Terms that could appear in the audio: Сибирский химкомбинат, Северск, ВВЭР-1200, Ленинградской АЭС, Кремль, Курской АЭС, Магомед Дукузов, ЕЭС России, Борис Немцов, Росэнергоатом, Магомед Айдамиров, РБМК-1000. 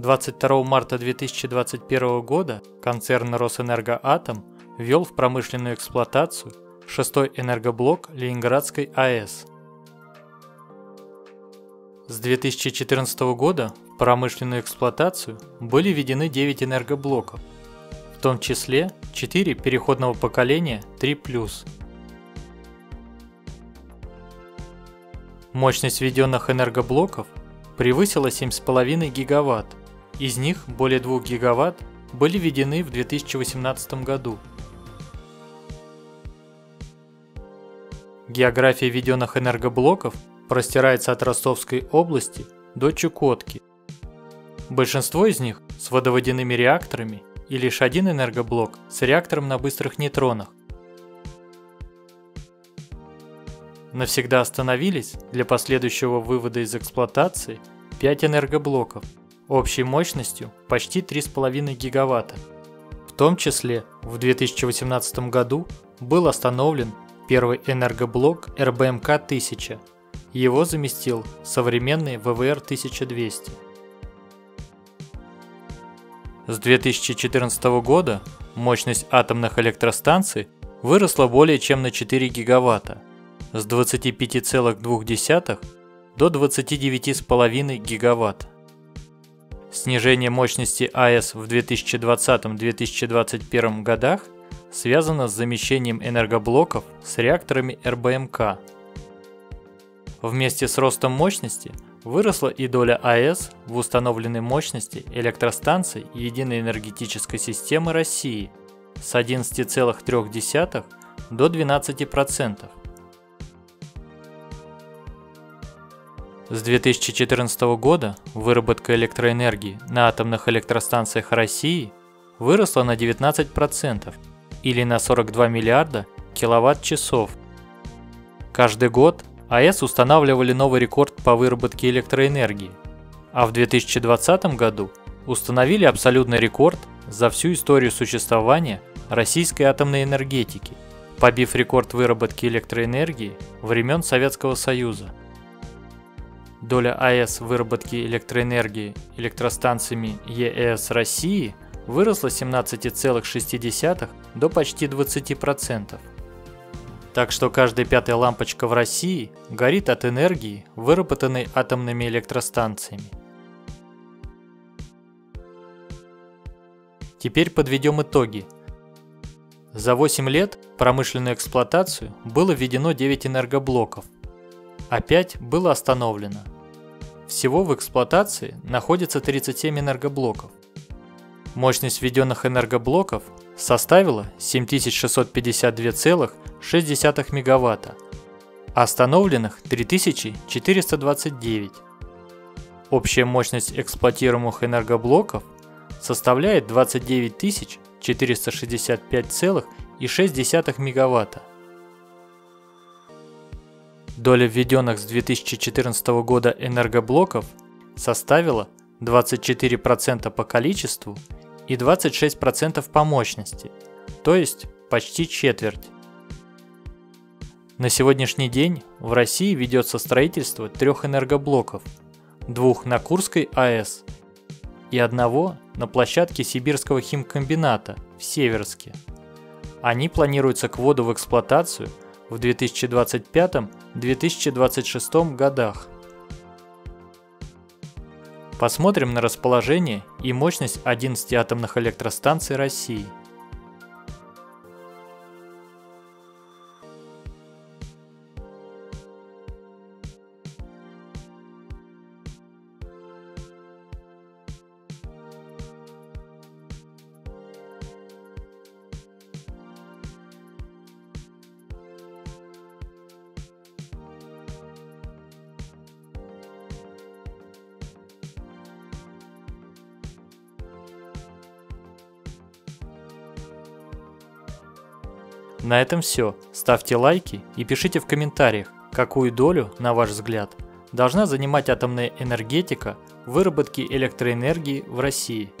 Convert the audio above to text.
22 марта 2021 года концерн «Росэнергоатом» ввел в промышленную эксплуатацию 6-й энергоблок Ленинградской АЭС. С 2014 года в промышленную эксплуатацию были введены 9 энергоблоков, в том числе 4 переходного поколения 3+. Мощность введенных энергоблоков превысила 7,5 гигаватт, из них более 2 гигаватт были введены в 2018 году. География введенных энергоблоков простирается от Ростовской области до Чукотки. Большинство из них с водоводяными реакторами и лишь один энергоблок с реактором на быстрых нейтронах. Навсегда остановились для последующего вывода из эксплуатации 5 энергоблоков общей мощностью почти 3,5 гигаватта. В том числе в 2018 году был остановлен первый энергоблок РБМК-1000, его заместил современный ВВЭР-1200. С 2014 года мощность атомных электростанций выросла более чем на 4 гигаватта, с 25,2 до 29,5 гигаватт. Снижение мощности АЭС в 2020-2021 годах связано с замещением энергоблоков с реакторами РБМК. Вместе с ростом мощности выросла и доля АЭС в установленной мощности электростанций Единой энергетической системы России с 11,3 до 12%. С 2014 года выработка электроэнергии на атомных электростанциях России выросла на 19%. Или на 42 миллиарда киловатт-часов. Каждый год АЭС устанавливали новый рекорд по выработке электроэнергии, а в 2020 году установили абсолютный рекорд за всю историю существования российской атомной энергетики, побив рекорд выработки электроэнергии времен Советского Союза. Доля АЭС в выработке электроэнергии электростанциями ЕЭС России выросла с 17,6 до почти 20%. Так что каждая 5-я лампочка в России горит от энергии, выработанной атомными электростанциями. Теперь подведем итоги. За 8 лет в промышленную эксплуатацию было введено 9 энергоблоков, а 5 было остановлено. Всего в эксплуатации находится 37 энергоблоков. Мощность введенных энергоблоков составила 7652,6 мегаватта, а остановленных 3429. Общая мощность эксплуатируемых энергоблоков составляет 29465,6 мегаватта. Доля введенных с 2014 года энергоблоков составила 24% по количеству и 26% по мощности, то есть почти четверть. На сегодняшний день в России ведется строительство 3 энергоблоков, 2 на Курской АЭС и 1 на площадке Сибирского химкомбината в Северске. Они планируются к вводу в эксплуатацию в 2025-2026 годах. Посмотрим на расположение и мощность 11 атомных электростанций России. На этом все. Ставьте лайки и пишите в комментариях, какую долю, на ваш взгляд, должна занимать атомная энергетика в выработке электроэнергии в России.